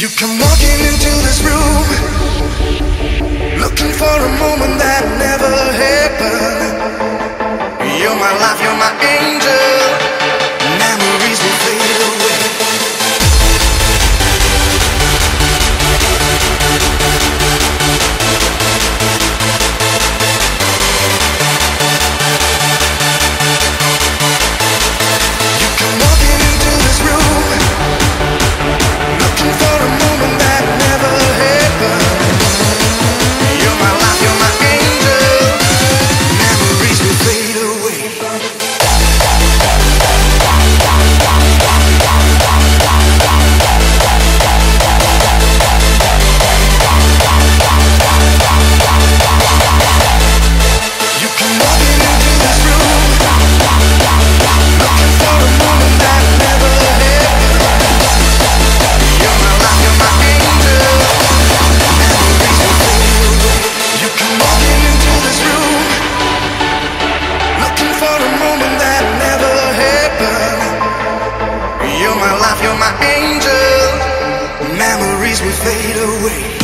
You come walking into this room, looking for a moment that never happened. You're my life, you're my angel. Memories will fade away. You come walking into this room, looking for a moment that never happened. You're my life, you're my angel. Memories will fade away. You come walking into this room, looking for a moment that never happened. You're my life, you're my angel. Memories will fade away. You come walking into this room, looking for a moment that never happened. You're my life, you're my angel. Memories will fade away.